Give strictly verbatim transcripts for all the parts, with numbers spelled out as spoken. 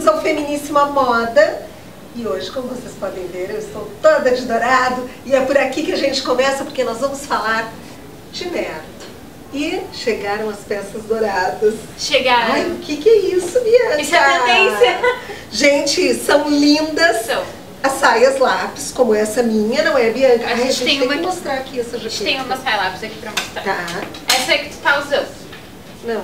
bem-vindos ao Feminíssima Moda. E hoje, como vocês podem ver, eu estou toda de dourado. E é por aqui que a gente começa, porque nós vamos falar de Nerto. E chegaram as peças douradas. Chegaram. Ai, o que que é isso, Bianca? Isso é tendência. Gente, são lindas. São. As saias lápis, como essa minha, não é, Bianca? A gente, Ai, a gente tem, tem uma que mostrar aqui essa jaqueta. A gente tem uma saia lápis aqui pra mostrar. Tá. Essa é que tu tá usando. Não.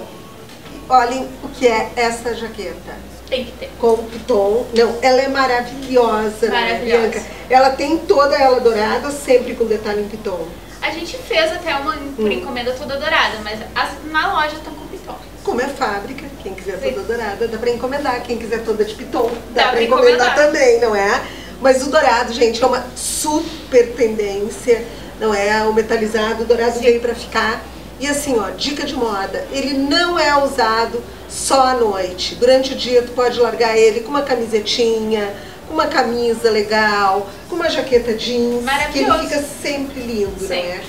Olhem o que é essa jaqueta. Tem que ter. Com piton. Não, ela é maravilhosa, maravilhosa. Né, Bianca? Ela tem toda ela dourada, sempre com detalhe em piton. A gente fez até uma por hum. encomenda toda dourada, mas as, na loja estão com piton. Como é fábrica, quem quiser toda dourada, dá pra encomendar. Quem quiser toda de piton, dá, dá pra, pra encomendar, encomendar também, não é? Mas o dourado, gente, é uma super tendência, não é? O metalizado, o dourado veio pra ficar. E assim, ó, dica de moda, ele não é usado só à noite. Durante o dia, tu pode largar ele com uma camisetinha, com uma camisa legal, com uma jaqueta jeans. Maravilhoso. Que ele fica sempre lindo, Sim. né?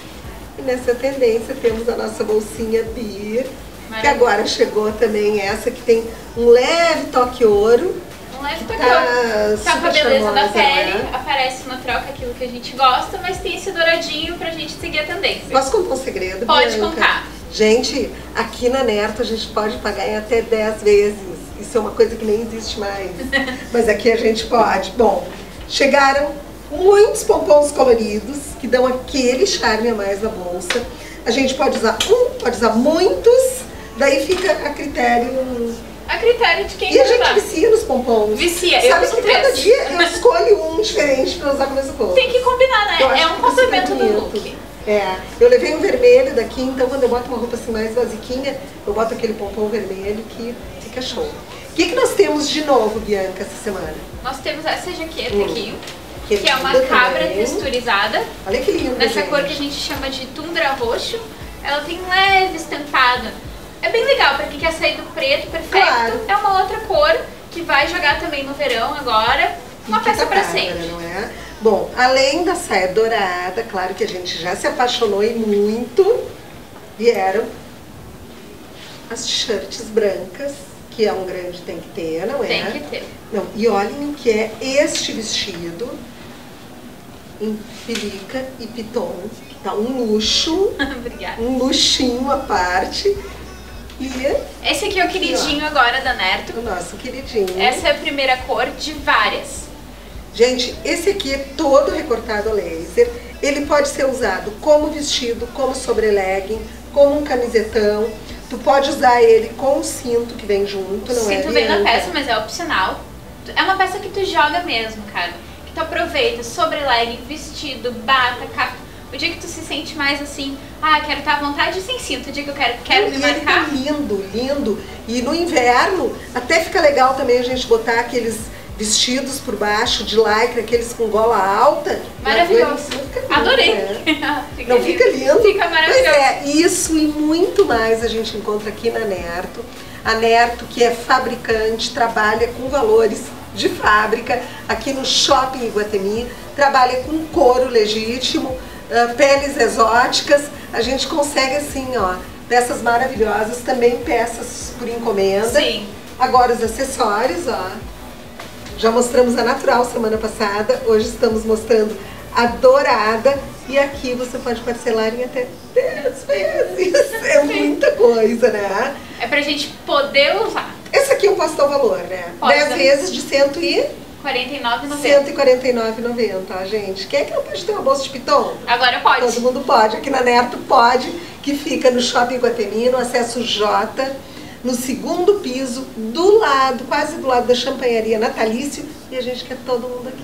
E nessa tendência, temos a nossa bolsinha Bir, que agora chegou também essa, que tem um leve toque ouro. Um leve toque ouro. Tá com a beleza da pele, né? Aparece na troca aquilo que a gente gosta, mas tem esse douradinho pra gente seguir a tendência. Posso contar um segredo? Pode Bianca? Contar. Gente, aqui na Nerto a gente pode pagar em até dez vezes. Isso é uma coisa que nem existe mais. Mas aqui a gente pode. Bom, chegaram muitos pompons coloridos, que dão aquele charme a mais na bolsa. A gente pode usar um, pode usar muitos. Daí fica a critério... A critério de quem usar. E a gente vicia nos pompons. Vicia, eu uso três. Cada dia eu escolho um diferente pra usar com o mesmo corpo. Tem que combinar, né? É um complemento do look. É, eu levei um vermelho daqui, então quando eu boto uma roupa assim mais basiquinha, eu boto aquele pompom vermelho que fica show. O que que nós temos de novo, Bianca, essa semana? Nós temos essa jaqueta hum. aqui. Que, que é uma cabra também. Texturizada. Olha que lindo, Nessa gente. Cor que a gente chama de tundra roxo. Ela tem leve estampada. É bem legal, porque quer sair do preto, perfeito. Claro. É uma outra cor que vai jogar também no verão agora. Uma peça pra sempre. Não é? Bom, além da saia dourada, claro que a gente já se apaixonou e muito, vieram as t-shirts brancas, que é um grande tem que ter, não é? Tem que ter. Não, e olhem o que é este vestido em pelica e piton. Que tá um luxo. Obrigada. Um luxinho à parte. E esse aqui é o queridinho ó, agora da Nerto. O nosso queridinho. Essa é a primeira cor de várias. Gente, esse aqui é todo recortado a laser. Ele pode ser usado como vestido, como sobrelegging, como um camisetão. Tu pode usar ele com o cinto que vem junto, não é? Cinto vem na peça, mas é opcional. É uma peça que tu joga mesmo, cara. Que tu aproveita, sobrelegging, vestido, bata, capa. O dia que tu se sente mais assim, ah, quero estar à vontade sem cinto, o dia que eu quero, quero me marcar. Tá lindo, lindo. E no inverno, até fica legal também a gente botar aqueles vestidos por baixo, de lycra, aqueles com gola alta. Maravilhoso. Lindo, Adorei. Né? fica Não, lindo. fica lindo? Fica maravilhoso. Pois é, isso e muito mais a gente encontra aqui na Nerto. A Nerto, que é fabricante, trabalha com valores de fábrica, aqui no Shopping Iguatemi, trabalha com couro legítimo, Uh, peles exóticas, a gente consegue assim, ó, peças maravilhosas, também peças por encomenda. Sim. Agora os acessórios, ó, já mostramos a natural semana passada, hoje estamos mostrando a dourada e aqui você pode parcelar em até dez vezes, é muita coisa, né? É pra gente poder usar. Essa aqui eu posso dar o valor, né? Pode dez vezes de cento e... cento e quarenta e nove reais e noventa centavos, tá, gente? Quem é que não pode ter uma bolsa de piton? Agora pode. Todo mundo pode. Aqui na Nerto pode, que fica no Shopping Iguatemi, no acesso J, no segundo piso, do lado, quase do lado da Champanharia Natalício. E a gente quer todo mundo aqui.